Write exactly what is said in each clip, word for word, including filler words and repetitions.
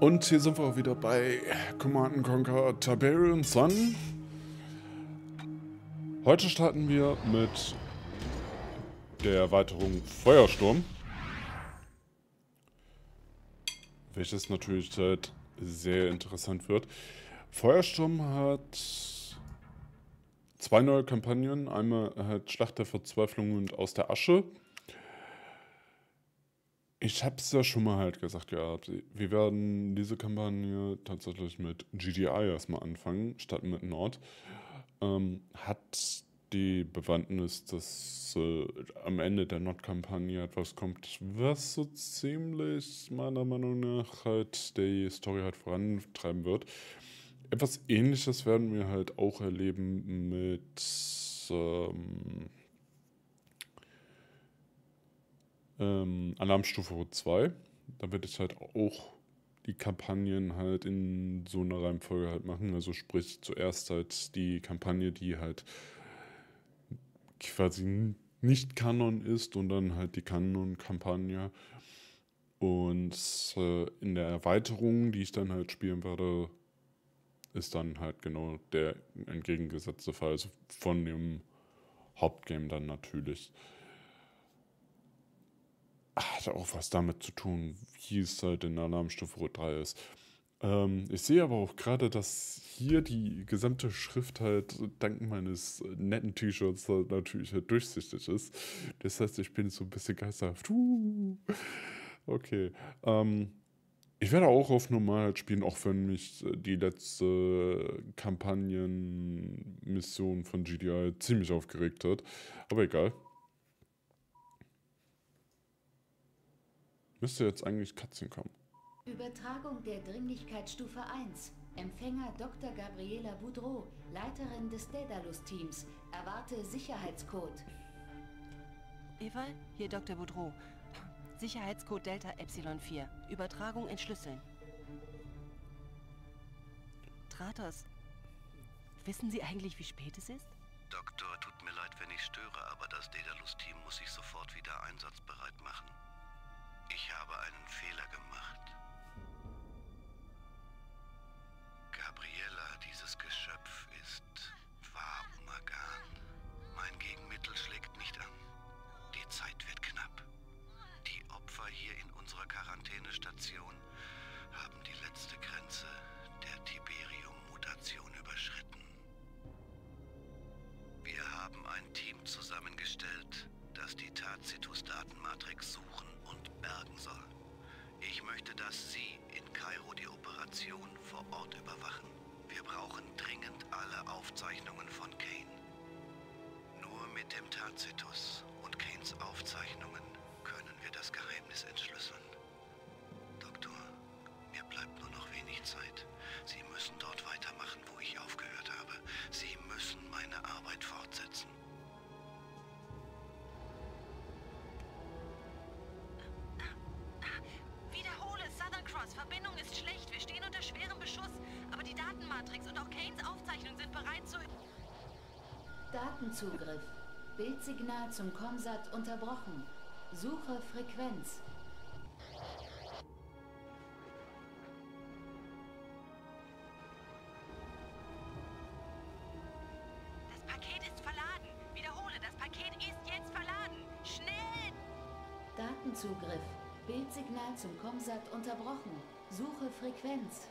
Und hier sind wir auch wieder bei Command and Conquer Tiberium Sun. Heute starten wir mit der Erweiterung Feuersturm, welches natürlich halt sehr interessant wird. Feuersturm hat zwei neue Kampagnen, einmal halt Schlacht der Verzweiflung und Aus der Asche. Ich habe es ja schon mal halt gesagt gehabt, wir werden diese Kampagne tatsächlich mit G D I erstmal anfangen, statt mit Nord. Ähm, hat die Bewandtnis, dass äh, am Ende der Nord-Kampagne etwas kommt, was so ziemlich meiner Meinung nach halt die Story halt vorantreiben wird. Etwas Ähnliches werden wir halt auch erleben mit ähm, Ähm, Alarmstufe zwei. Da werde ich halt auch die Kampagnen halt in so einer Reihenfolge halt machen. Also sprich zuerst halt die Kampagne, die halt quasi nicht Kanon ist, und dann halt die Kanon-Kampagne. Und äh, in der Erweiterung, die ich dann halt spielen werde, ist dann halt genau der entgegengesetzte Fall, also von dem Hauptgame dann natürlich. Hat auch was damit zu tun, wie es halt in der Alarmstufe Rot drei ist. Ähm, ich sehe aber auch gerade, dass hier die gesamte Schrift halt dank meines netten T-Shirts halt natürlich halt durchsichtig ist. Das heißt, ich bin so ein bisschen geisterhaft. Uh, okay. Ähm, ich werde auch auf normal spielen, auch wenn mich die letzte Kampagnenmission von G D I ziemlich aufgeregt hat. Aber egal. Müsste jetzt eigentlich Katzen kommen. Übertragung der Dringlichkeitsstufe eins. Empfänger Doktor Gabriela Boudreau, Leiterin des Daedalus-Teams. Erwarte Sicherheitscode. Eva, hier Doktor Boudreau. Sicherheitscode Delta Epsilon vier. Übertragung entschlüsseln. Tratos, wissen Sie eigentlich, wie spät es ist? Doktor, tut mir leid, wenn ich störe, aber das Daedalus-Team muss sich sofort wieder einsatzbereit machen. Ich habe einen Fehler gemacht. Gabriela, dieses Geschöpf ist Wahromagan. Mein Gegenmittel schlägt nicht an. Die Zeit wird knapp. Die Opfer hier in unserer Quarantänestation haben die letzte Grenze der Tiberium-Mutation überschritten. Wir haben ein Team zusammengestellt, das die Tacitus-Datenmatrix suchen und bergen soll. Ich möchte, dass Sie in Kairo die Operation vor Ort überwachen. Wir brauchen dringend alle Aufzeichnungen von Kane. Nur mit dem Tacitus und Kanes Aufzeichnungen können wir das Geheimnis entschlüsseln. Doktor, mir bleibt nur noch wenig Zeit. Sie müssen dort weitermachen, wo ich aufgehört habe. Sie müssen meine Arbeit fortsetzen. Verbindung ist schlecht, wir stehen unter schwerem Beschuss, aber die Datenmatrix und auch Kanes Aufzeichnungen sind bereit zu... Datenzugriff. Bildsignal zum KOMSAT unterbrochen. Suche Frequenz. Das Paket ist verladen. Wiederhole, das Paket ist jetzt verladen. Schnell! Datenzugriff. Bildsignal zum KOMSAT unterbrochen. Suche Frequenz.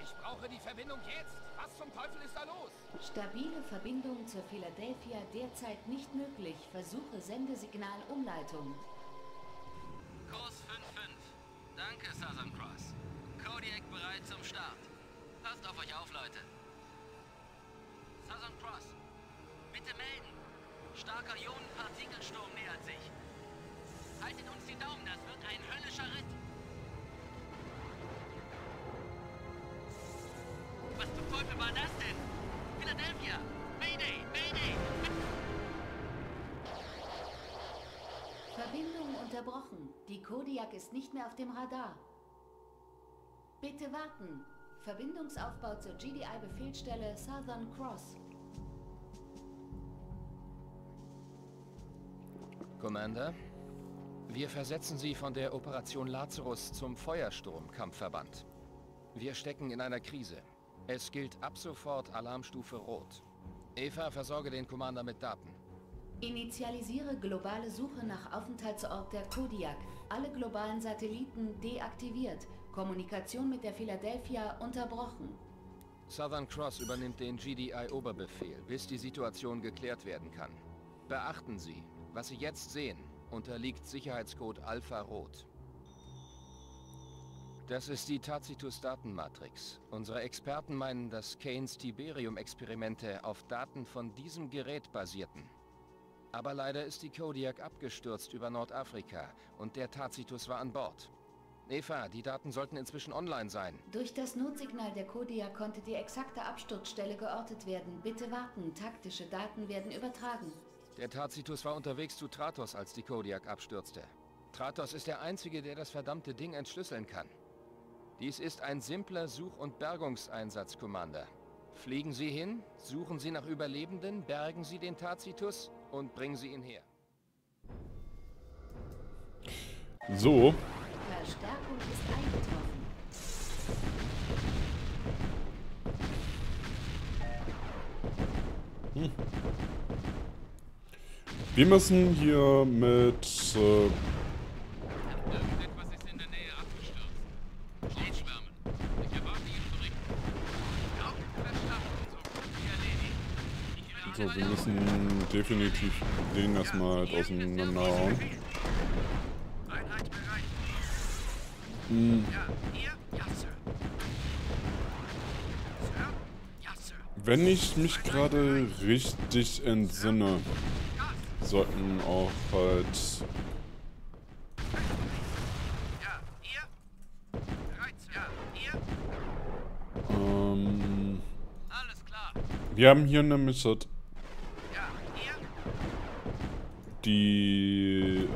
Ich brauche die Verbindung jetzt. Was zum Teufel ist da los? Stabile Verbindung zur Philadelphia derzeit nicht möglich. Versuche Sendesignalumleitung. Kurs fünf fünf. Danke, Southern Cross. Kodiak bereit zum Start. Passt auf euch auf, Leute. Southern Cross, bitte melden. Starker Ionenpartikelsturm nähert sich. Haltet uns die Daumen, das wird ein höllischer Ritt. Was zum Teufel war das denn? Philadelphia! Mayday! Mayday! Verbindung unterbrochen. Die Kodiak ist nicht mehr auf dem Radar. Bitte warten. Verbindungsaufbau zur G D I-Befehlsstelle Southern Cross. Commander? Wir versetzen Sie von der Operation Lazarus zum Feuersturmkampfverband. Wir stecken in einer Krise. Es gilt ab sofort Alarmstufe Rot. Eva, versorge den Commander mit Daten. Initialisiere globale Suche nach Aufenthaltsort der Kodiak. Alle globalen Satelliten deaktiviert. Kommunikation mit der Philadelphia unterbrochen. Southern Cross übernimmt den G D I-Oberbefehl, bis die Situation geklärt werden kann. Beachten Sie, was Sie jetzt sehen, unterliegt Sicherheitscode Alpha Rot. Das ist die Tacitus-Datenmatrix. Unsere Experten meinen, dass Kanes Tiberium-Experimente auf Daten von diesem Gerät basierten. Aber leider ist die Kodiak abgestürzt über Nordafrika und der Tacitus war an Bord. Eva, die Daten sollten inzwischen online sein. Durch das Notsignal der Kodiak konnte die exakte Absturzstelle geortet werden. Bitte warten, taktische Daten werden übertragen. Der Tacitus war unterwegs zu Tratos, als die Kodiak abstürzte. Tratos ist der Einzige, der das verdammte Ding entschlüsseln kann. Dies ist ein simpler Such- und Bergungseinsatz, Commander. Fliegen Sie hin, suchen Sie nach Überlebenden, bergen Sie den Tacitus und bringen Sie ihn her. So. Verstärkung ist eingetroffen. Hm. Wir müssen hier mit... Äh Irgendetwas ist in der Nähe abgestürzt. Schneeschwärmen. Ich erwarte Ihren Bericht. Auch der Schlacht so gut wie erledigt. So, wir müssen definitiv den erstmal halt auseinanderhauen. Wenn ich mich gerade richtig entsinne, sollten auch halt ähm, wir haben hier nämlich halt die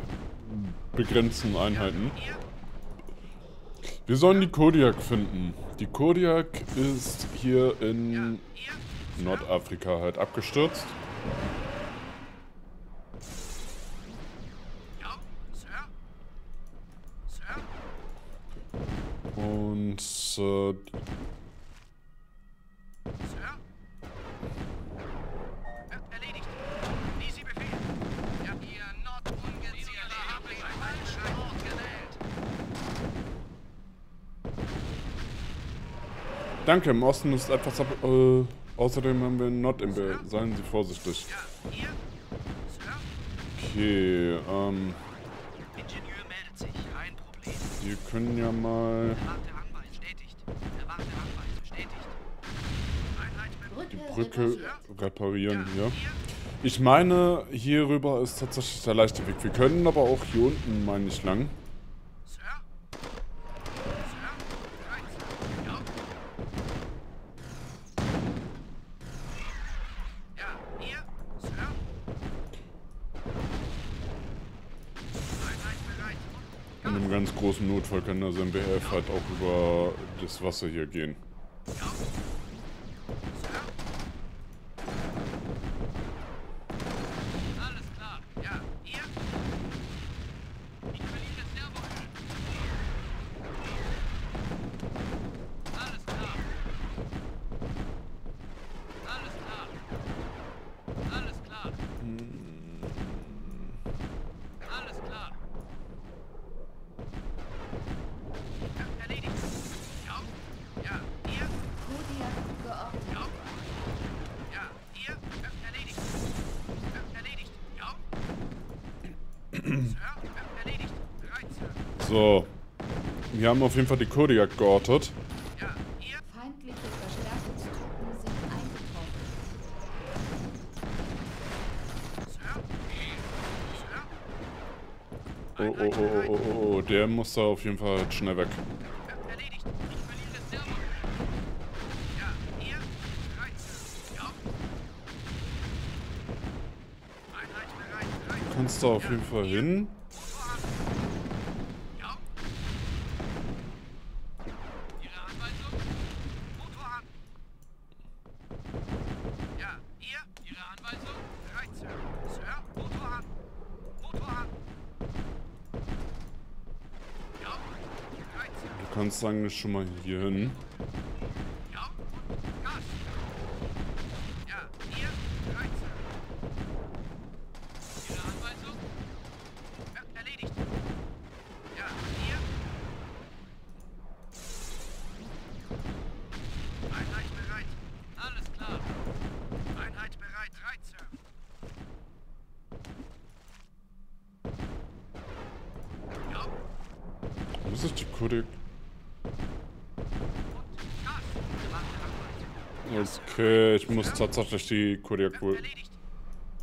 begrenzten Einheiten. Wir sollen die Kodiak finden. Die Kodiak ist hier in Nordafrika halt abgestürzt. Und äh, danke, im Osten ist etwas ab. Äh, außerdem haben wir Nord im Bild. Seien Sie vorsichtig. Okay, ähm. Wir können ja mal. Die Brücke reparieren hier. Ich meine, hierüber ist tatsächlich der leichte Weg. Wir können aber auch hier unten, meine ich, lang. Großen Notfall kann das M B F halt auch über das Wasser hier gehen. So, wir haben auf jeden Fall die Kodiak geortet. Feindliche Verstärkungstruppen sind eingetroffen. Oh, oh, oh, oh, oh, der muss da auf jeden Fall schnell weg. Du kannst da auf jeden Fall hin. kannst eigentlich schon mal hier hin. Okay, ich muss tatsächlich die Kodiak wohl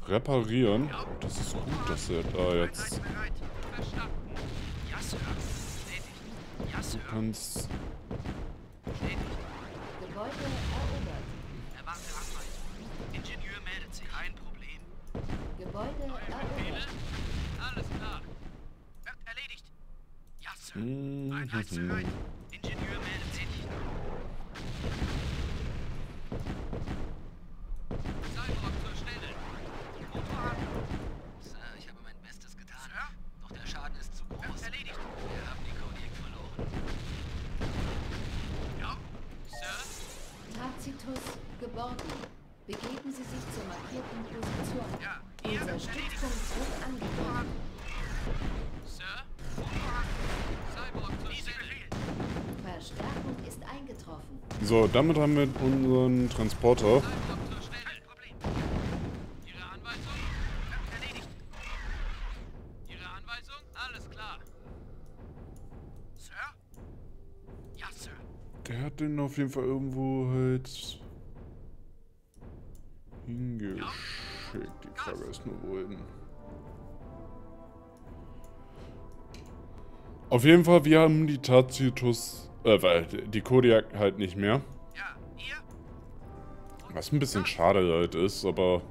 reparieren. Das ist gut, dass er da jetzt... Du kannst... Mhm. So, damit haben wir unseren Transporter. Der hat den auf jeden Fall irgendwo halt hingeschickt. Die Frage ist nur, wohin. Auf jeden Fall, wir haben die Tacitus... Äh, weil die Kodiak halt nicht mehr. Was ein bisschen schade halt ist, aber...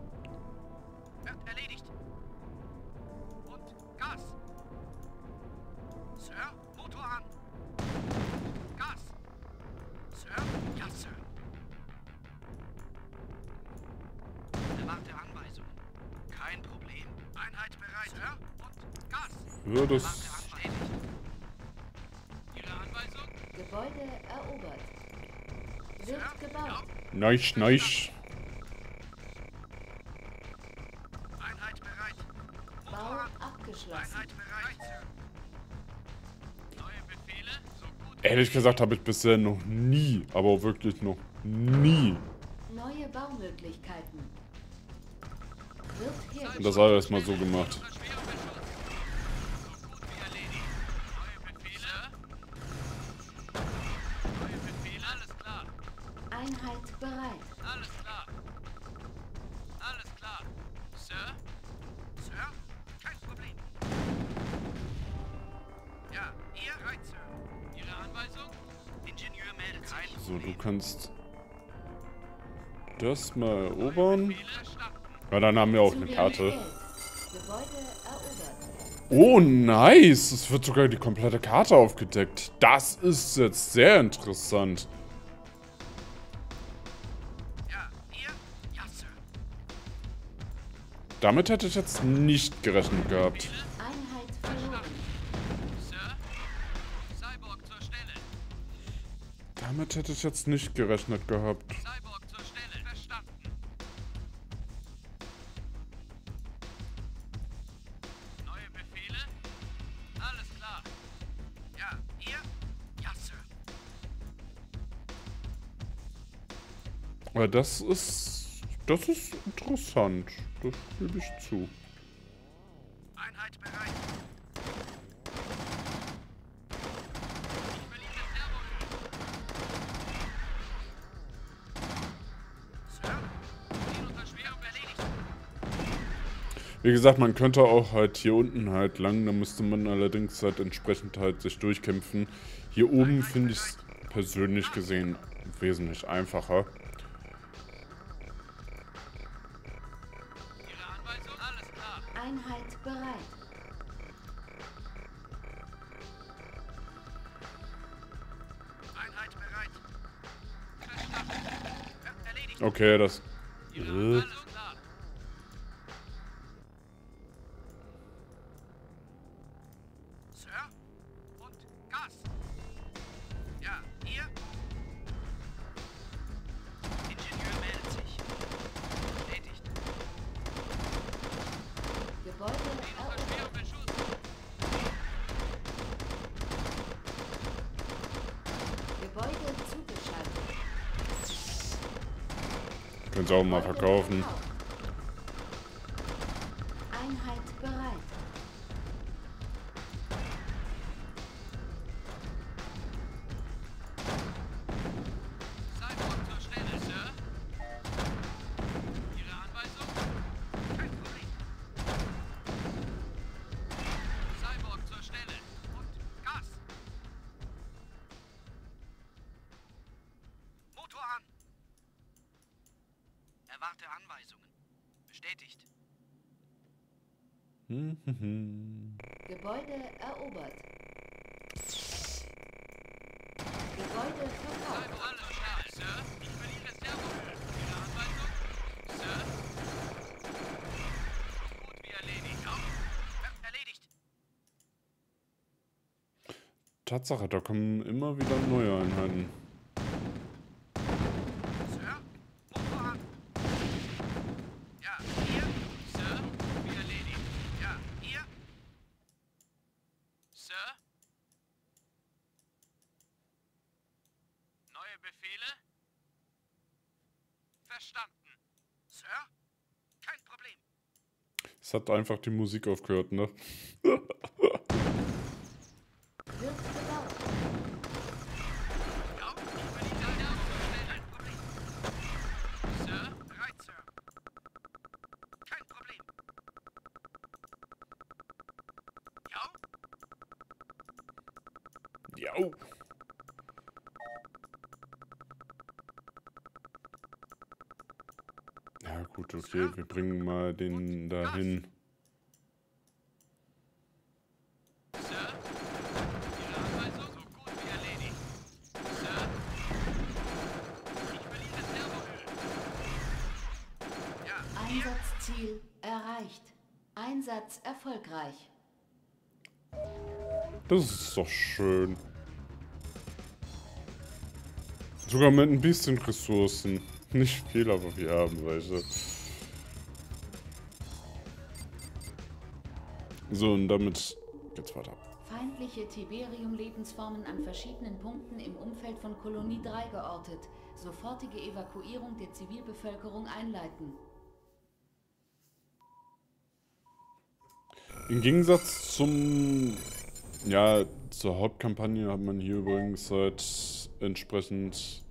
Ja, das... Nice, nice. Einheit bereit. Bau abgeschlossen. Einheit bereit. Neue Befehle, so gut. Ehrlich gesagt habe ich bisher noch nie, aber wirklich noch nie. Neue Baumöglichkeiten. Und das habe ich erstmal so gemacht. Das mal erobern. Ja, dann haben wir auch eine Karte. Oh, nice! Es wird sogar die komplette Karte aufgedeckt. Das ist jetzt sehr interessant. Damit hätte ich jetzt nicht gerechnet gehabt. Damit hätte ich jetzt nicht gerechnet gehabt. Aber das ist... Das ist interessant. Das gebe ich zu. Einheit bereit. Ich verliere das Servo. Sir, Ziel unter Schwerung erledigt. Wie gesagt, man könnte auch halt hier unten halt lang, da müsste man allerdings halt entsprechend halt sich durchkämpfen. Hier oben finde ich es persönlich gesehen wesentlich einfacher. Okay, das... Äh. Können sie auch mal verkaufen. Einheit bereit. Seid gut zur Stelle, Sir. Ihre Anweisung? Cyborg zur Stelle und Gas. Motor an. Erwarte Anweisungen. Bestätigt. Gebäude erobert. Gebäude verkauft. Sir, ich verliere Servoöl. Ihre Anweisung? Sir? So gut wie erledigt. Auch erledigt. Tatsache, da kommen immer wieder neue Einheiten. Hat einfach die Musik aufgehört, ne? Okay, wir bringen mal den dahin. Einsatzziel erreicht. Einsatz erfolgreich. Das ist doch schön. Sogar mit ein bisschen Ressourcen. Nicht viel, aber wir haben welche. So, und damit geht's weiter. Feindliche Tiberium-Lebensformen an verschiedenen Punkten im Umfeld von Kolonie drei geortet. Sofortige Evakuierung der Zivilbevölkerung einleiten. Im Gegensatz zum... Ja, zur Hauptkampagne hat man hier übrigens halt entsprechend...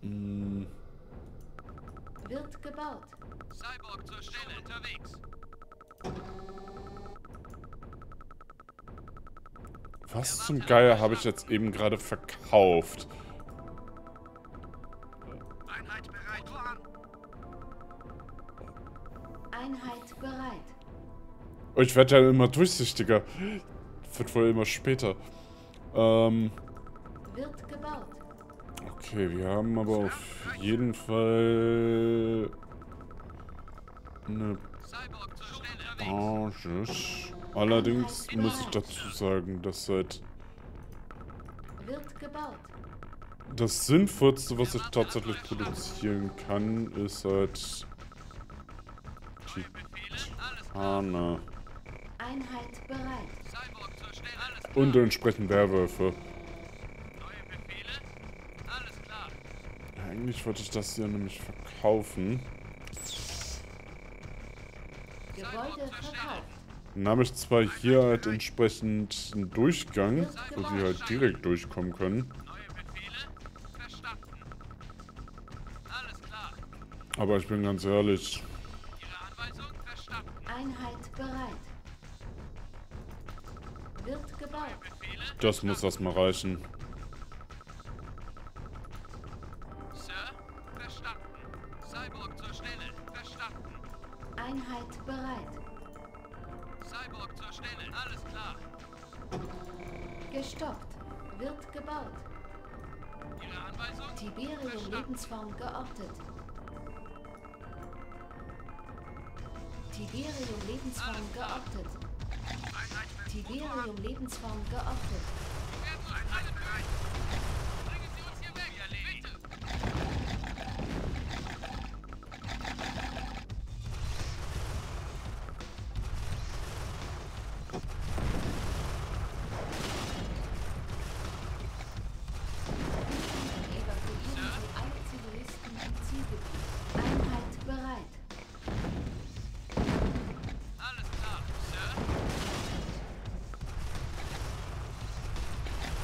Mh, wird gebaut. Cyborg zur Stelle unterwegs. Was zum Geier habe ich jetzt eben gerade verkauft? Einheit bereit. Einheit bereit. Oh, ich werde ja immer durchsichtiger. Wird wohl immer später. Ähm. Wird gebaut. Okay, wir haben aber auf jeden Fall eine Branche. Allerdings muss ich dazu sagen, dass halt das Sinnvollste, was ich tatsächlich produzieren kann, ist halt Titane. Und entsprechend Werwölfe. Eigentlich wollte ich das hier nämlich verkaufen. Gebäude verkauft. Dann habe ich zwar hier halt entsprechend einen Durchgang, wo sie halt direkt durchkommen können. Aber ich bin ganz ehrlich. Das muss erstmal reichen.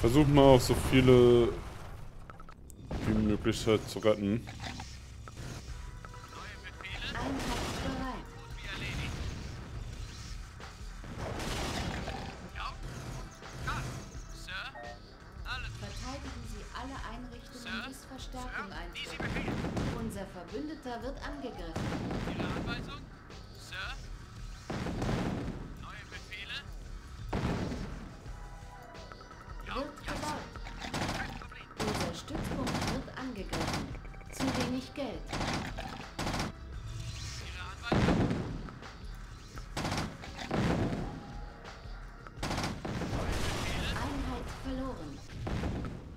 Versuch mal auch so viele wie möglich halt zu retten.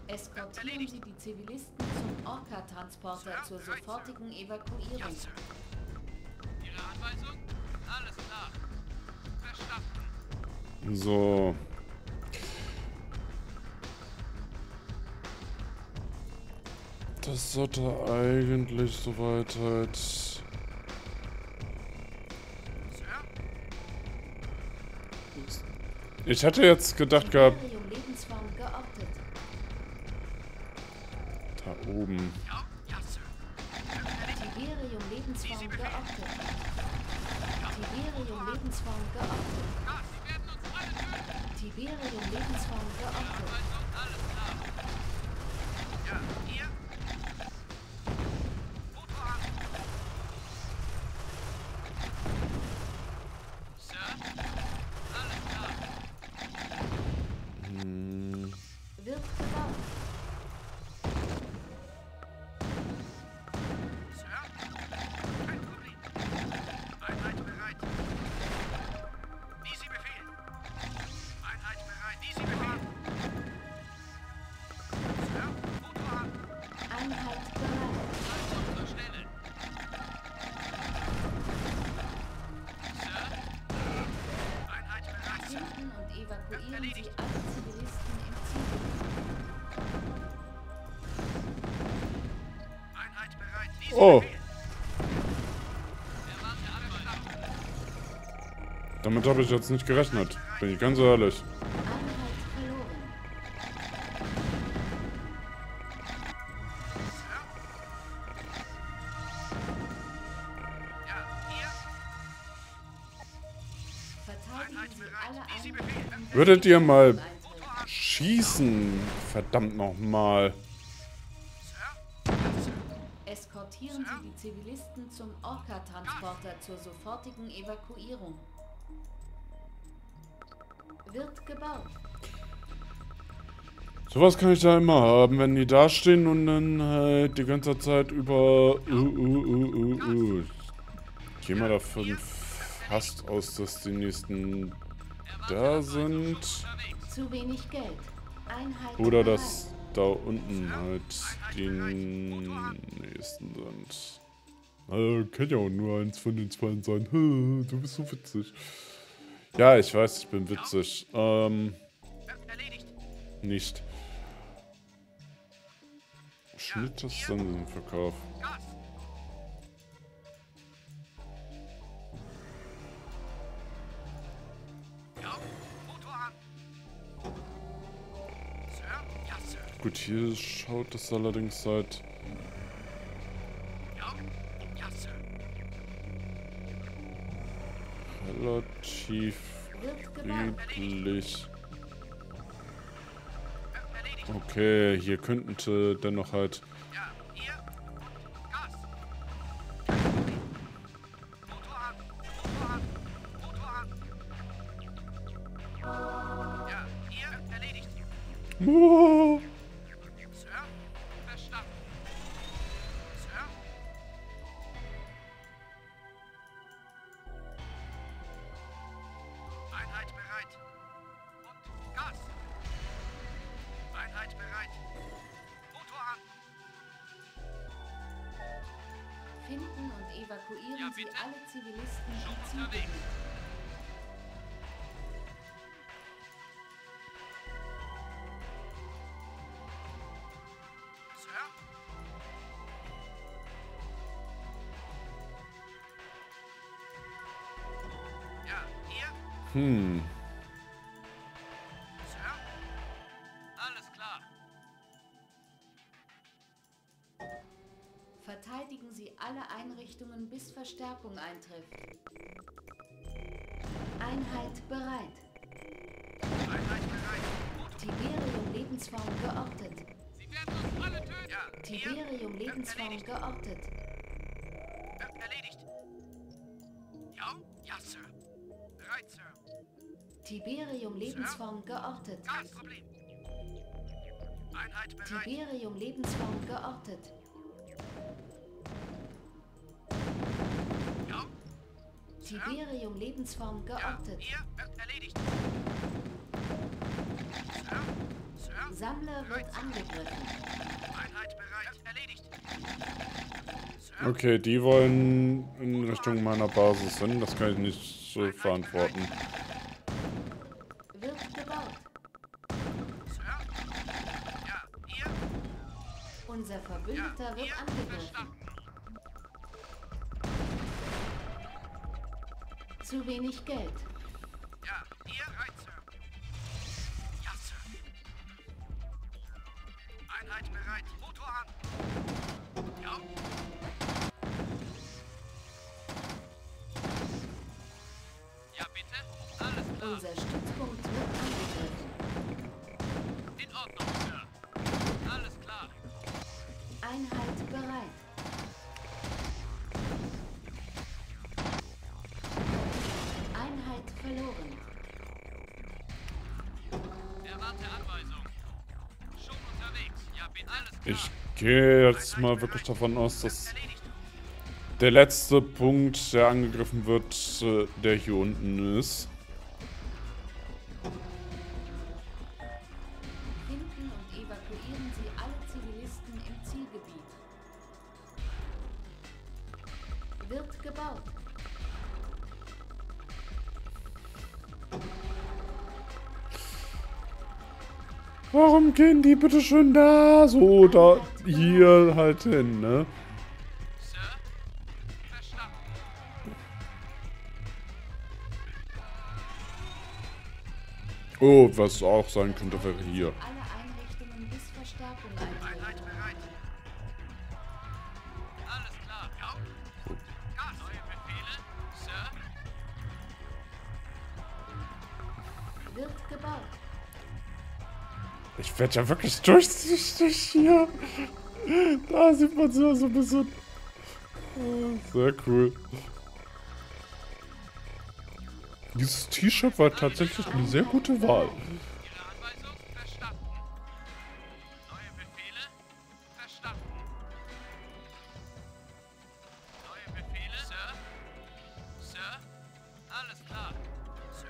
Eskortieren Sie die Zivilisten zum Orca-Transporter zur sofortigen Evakuierung. Ja, Sir. Ihre Anweisung? Alles klar. Verstanden. So. Das sollte eigentlich soweit halt... Ich hatte jetzt gedacht gehabt... Oben. Tiberium Lebensraum geachtet. Tiberium Lebensraum geachtet. Tiberium Lebensraum geachtet. Ja, hier. Sir, alles klar. Hm. Wird gebaut. Oh. Damit habe ich jetzt nicht gerechnet. Bin ich ganz ehrlich. Würdet ihr mal schießen? Verdammt nochmal. Eskortieren Sie die Zivilisten zum Orca-Transporter zur sofortigen Evakuierung. Wird gebaut. Sowas kann ich da immer haben, wenn die da stehen und dann halt die ganze Zeit über... Uh, uh, uh, uh, uh. Ich gehe mal davon fast aus, dass die nächsten da sind. Zu wenig Geld. Einheit oder das... da unten halt den nächsten sind. Also, kann ja auch nur eins von den zwei sein. Du bist so witzig. Ja, ich weiß, ich bin witzig. Ähm, nicht. Schnitt das dann im Verkauf. Gut, hier schaut es allerdings halt... relativ friedlich. Okay, hier könnten dennoch halt... Oh. Hm. Sir? Alles beseitigen Sie alle Einrichtungen, bis Verstärkung eintrifft. Einheit bereit. Einheit bereit. Tiberium Lebensform geortet. Sie werden uns alle töten. Ja. Tiberium Lebensform geortet. Wird erledigt. Ja? Ja, Sir. Bereit, Sir. Tiberium Lebensform geortet. Kein Problem. Einheit bereit. Tiberium Lebensform geortet. Ja. Tiberium Lebensform geortet. Ja, hier wird erledigt. Sir. Sir. Sammler bereit. Wird angegriffen. Einheit bereit. Wird erledigt. Sir. Okay, die wollen in Richtung meiner Basis hin. Das kann ich nicht so verantworten. Wird gebaut. Unser Verbündeter ja, wird angegriffen. Zu wenig Geld. Ja, ihr bereit, Sir. Ja, Sir. Einheit bereit. Motor an. Ja. Ja, bitte. Alles klar. Unser Stützpunkt wird angegriffen. In Ordnung, Sir. Alles klar. Einheit bereit. Einheit verloren. Erwarte Anweisung. Schon unterwegs. Ja, bin alles klar. Ich gehe jetzt mal wirklich davon aus, dass der letzte Punkt, der angegriffen wird, der hier unten ist. Warum gehen die bitte schön da so, da, hier halt hin, ne? Sir, verstanden. Oh, was auch sein könnte, wäre hier. Alle Einrichtungen bis Verstärkung eintreten. Einheit bereit. Alles klar, ja. Gas. Neue Befehle, Sir. Wird gebaut. Ich werde ja wirklich durchsichtig hier. Da sieht man so ein bisschen. Sehr cool. Dieses T-Shirt war tatsächlich eine sehr gute Wahl. Ihre Anweisung verstanden. Neue Befehle verstanden. Neue Befehle, Sir. Sir. Alles klar. Sir.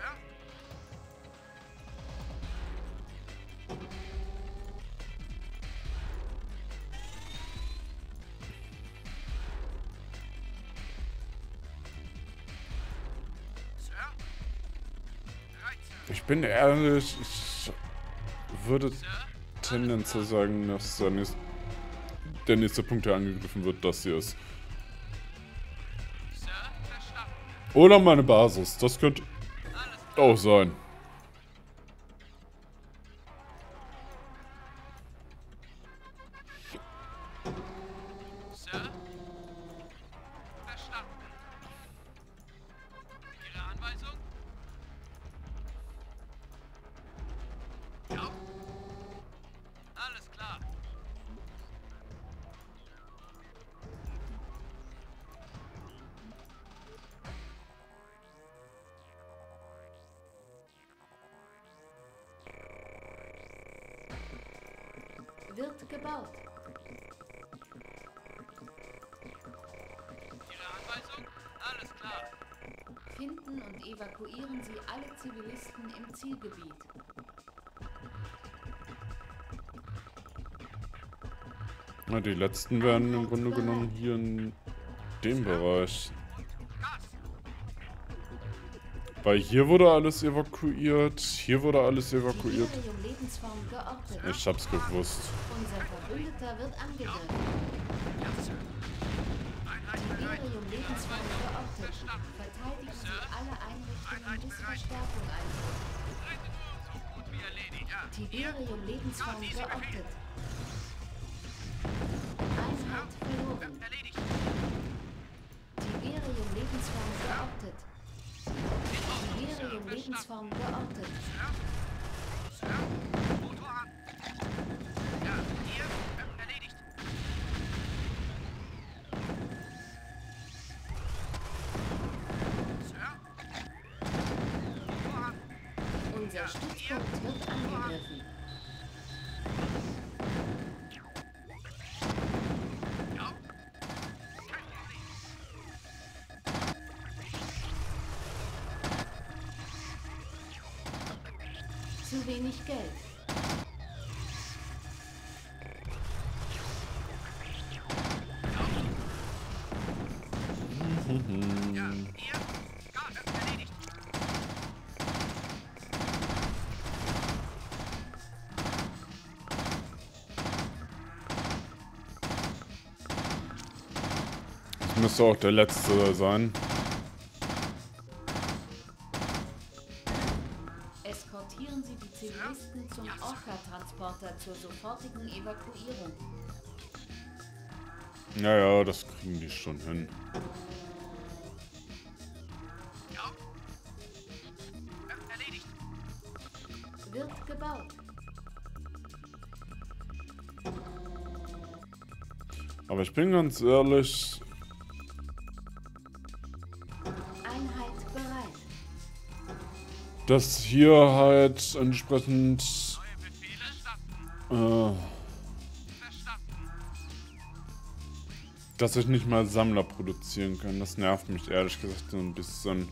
Ich bin ehrlich, ich würde tendenziell sagen, dass der nächste, der nächste Punkt, der angegriffen wird, das hier ist. Oder meine Basis, das könnte auch sein. Wird gebaut. Ihre Anweisung? Alles klar. Finden und evakuieren Sie alle Zivilisten im Zielgebiet. Na, die letzten werden im Grunde genommen hier in dem Bereich. Weil hier wurde alles evakuiert, hier wurde alles evakuiert. Ich hab's gewusst. Unser Verbündeter wird angegriffen. Tiberium Lebensform geortet. Verteidigen Sie alle Einrichtungen bis Verstärkung ein. Tiberium Lebensform geortet. Einheit verloren. schweren Lebensform geortet. Schweren Lebensform geortet. Sir? Sir? Motor an. Ja, hier. Ähm, erledigt. Sir? Motor an. Unser ja, Stützpunkt wird angegriffen. Zu wenig Geld. Ja, hier. Gott, das ist erledigt. Das müsste auch der letzte sein. Transporter zur sofortigen Evakuierung. Naja, das kriegen die schon hin. Ja. Erledigt. Wird gebaut. Aber ich bin ganz ehrlich. Einheit bereit. Dass hier halt entsprechend. Dass ich nicht mal Sammler produzieren kann, das nervt mich ehrlich gesagt so ein bisschen.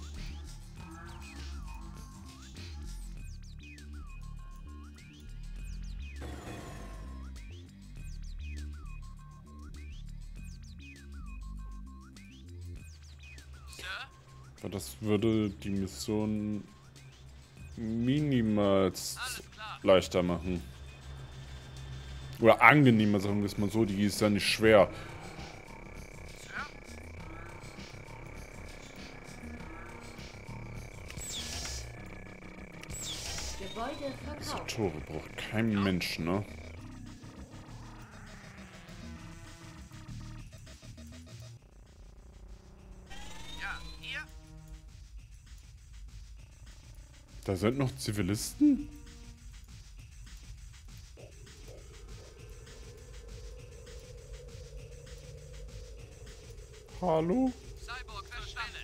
Aber das würde die Mission minimalst leichter machen. Oder angenehmer, sagen wir es mal so, die ist ja nicht schwer. So, Tore braucht kein Mensch, ne? Da sind noch Zivilisten? Hallo? Cyborg verstanden.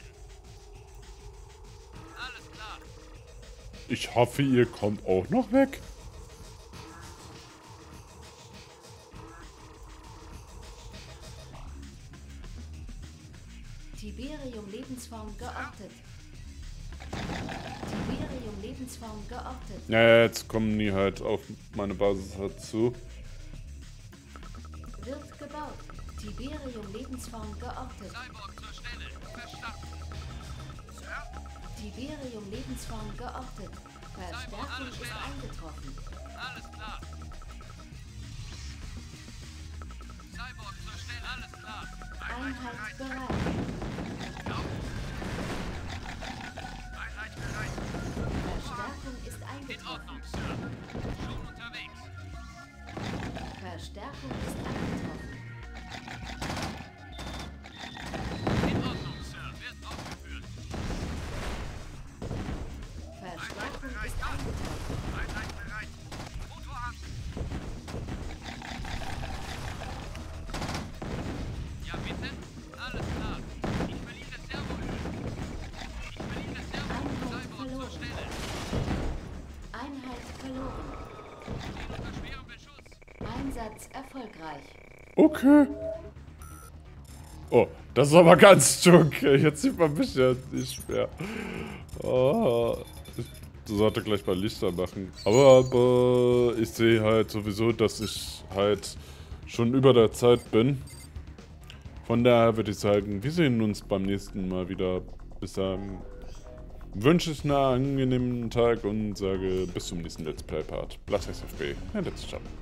Alles klar. Ich hoffe, ihr kommt auch noch weg. Tiberium Lebensform geortet. Tiberium Lebensform geortet. Ja, jetzt kommen die halt auf meine Basis dazu. Wird gebaut. Tiberium Lebensform geortet. Cyborg zur Stelle. Verstanden. Sir? Tiberium Lebensform geortet. Verstärkung ist eingetroffen. Alles klar. Cyborg zur Stelle. Alles klar. Einheit bereit. Einheit bereit. Verstärkung ist eingetroffen. In Ordnung, Sir. Schon unterwegs. Verstärkung ist eingetroffen. Erfolgreich. Okay. Oh, das ist aber ganz dunkel. Jetzt sieht man mich ja nicht mehr. Oh, ich sollte gleich mal Lichter machen. Aber, aber ich sehe halt sowieso, dass ich halt schon über der Zeit bin. Von daher würde ich sagen, wir sehen uns beim nächsten Mal wieder. Bis dann wünsche ich einen angenehmen Tag und sage bis zum nächsten Let's Play Part. Blatt S F B, ein letztes Mal.